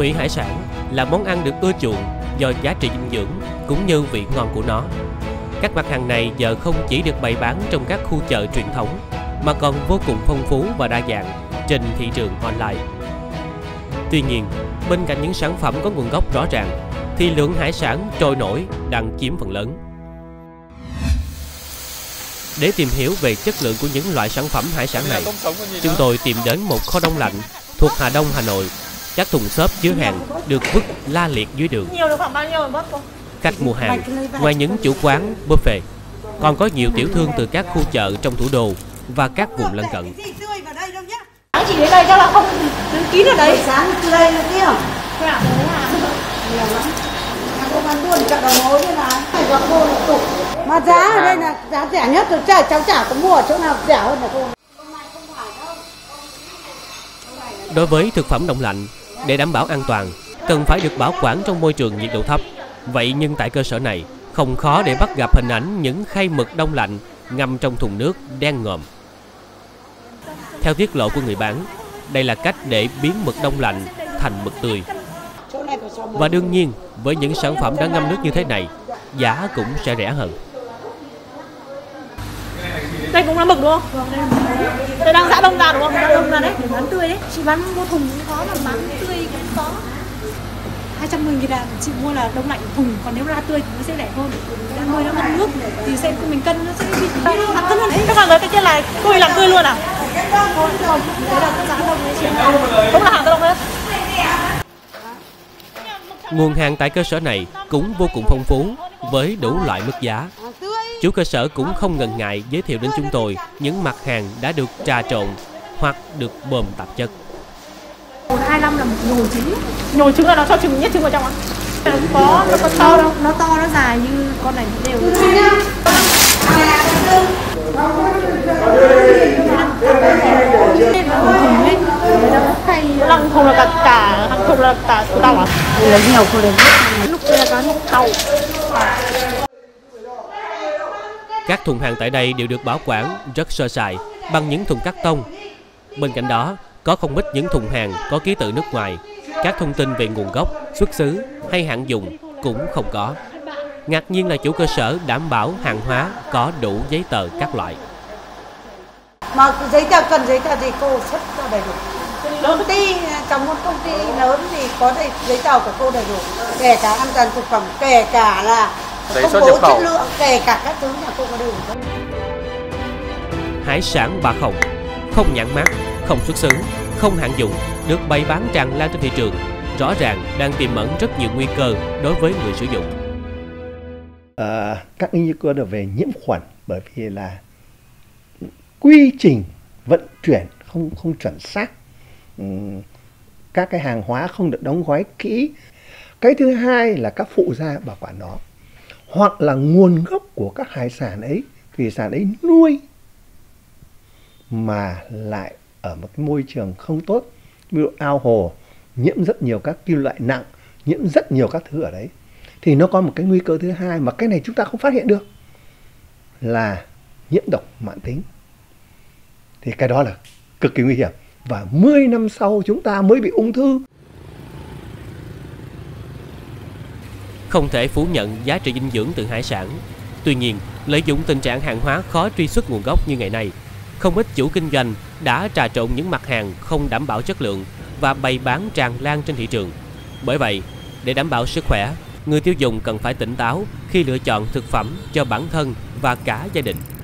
Thủy hải sản là món ăn được ưa chuộng do giá trị dinh dưỡng cũng như vị ngon của nó. Các mặt hàng này giờ không chỉ được bày bán trong các khu chợ truyền thống mà còn vô cùng phong phú và đa dạng trên thị trường online. Tuy nhiên, bên cạnh những sản phẩm có nguồn gốc rõ ràng thì lượng hải sản trôi nổi đang chiếm phần lớn. Để tìm hiểu về chất lượng của những loại sản phẩm hải sản này, chúng tôi tìm đến một kho đông lạnh thuộc Hà Đông, Hà Nội. Các thùng xốp chứa hàng được vứt la liệt dưới đường. Khách mua hàng, ngoài những chủ quán, buffet, còn có nhiều tiểu thương từ các khu chợ trong thủ đô và các vùng lân cận. Chỉ đến đây chắc là không kín ở đấy. Sáng đây là kia. Nhiều lắm. Cô bán buôn chợ đầu mối nên là phải gặp cô một tục. Mà giá ở đây là giá rẻ nhất rồi, cháu chả có mua ở chỗ nào rẻ hơn là cô. Đối với thực phẩm đông lạnh, để đảm bảo an toàn, cần phải được bảo quản trong môi trường nhiệt độ thấp. Vậy nhưng tại cơ sở này, không khó để bắt gặp hình ảnh những khay mực đông lạnh ngâm trong thùng nước đen ngòm. Theo tiết lộ của người bán, đây là cách để biến mực đông lạnh thành mực tươi. Và đương nhiên, với những sản phẩm đã ngâm nước như thế này, giá cũng sẽ rẻ hơn. Đây cũng là mực đúng không? Đây đang giã đông ra đúng không? Giã đông ra đấy, để bán tươi đấy. Chị bán mua thùng cũng có, mà bán tươi cũng có. 210.000 là chị mua là đông lạnh thùng, còn nếu ra tươi thì nó sẽ rẻ hơn. Đang hơi nó ngâm nước thì sẽ mình cân nó sẽ bị ăn cân hơn đấy. Các bạn nói cái kia là cô làm tươi luôn à? Cũng là hàng đông hết. Nguồn hàng tại cơ sở này cũng vô cùng phong phú với đủ loại mức giá. Chủ cơ sở cũng không ngần ngại giới thiệu đến chúng tôi những mặt hàng đã được trà trộn hoặc được bơm tạp chất. 25 là một nhồi trứng. Nhồi trứng là nó cho trứng nhất trứng vào trong ạ. Nó to đâu, nó to nó dài như con này đều. Hàng thùng là cả hàng thùng là cả tàu à? Nhiều không được. Lúc kia có tàu. Các thùng hàng tại đây đều được bảo quản rất sơ sài bằng những thùng cắt tông. Bên cạnh đó, có không ít những thùng hàng có ký tự nước ngoài. Các thông tin về nguồn gốc, xuất xứ hay hạn dùng cũng không có. Ngạc nhiên là chủ cơ sở đảm bảo hàng hóa có đủ giấy tờ các loại. Mà giấy tờ cần giấy tờ gì cô xuất ra đầy đủ. Công ty, trong một công ty lớn thì có thể giấy tờ của cô đầy đủ, kể cả an toàn thực phẩm, kể cả là công bố chất lượng, kể cả các thứ nhà cô có đầy đủ. Hải sản Bà Khồng, không nhãn mác, không xuất xứ, không hạn dùng, được bày bán tràn lan trên thị trường, rõ ràng đang tiềm ẩn rất nhiều nguy cơ đối với người sử dụng. Các nguy cơ là về nhiễm khuẩn, bởi vì là quy trình vận chuyển không chuẩn xác. Các cái hàng hóa không được đóng gói kỹ. Cái thứ hai là các phụ gia bảo quản đó, hoặc là nguồn gốc của các hải sản ấy, thủy sản ấy nuôi mà lại ở một cái môi trường không tốt, ví dụ ao hồ nhiễm rất nhiều các kim loại nặng, nhiễm rất nhiều các thứ ở đấy, thì nó có một cái nguy cơ thứ hai mà cái này chúng ta không phát hiện được là nhiễm độc mãn tính. Thì cái đó là cực kỳ nguy hiểm. Và 10 năm sau chúng ta mới bị ung thư. Không thể phủ nhận giá trị dinh dưỡng từ hải sản. Tuy nhiên, lợi dụng tình trạng hàng hóa khó truy xuất nguồn gốc như ngày nay, không ít chủ kinh doanh đã trà trộn những mặt hàng không đảm bảo chất lượng và bày bán tràn lan trên thị trường. Bởi vậy, để đảm bảo sức khỏe, người tiêu dùng cần phải tỉnh táo khi lựa chọn thực phẩm cho bản thân và cả gia đình.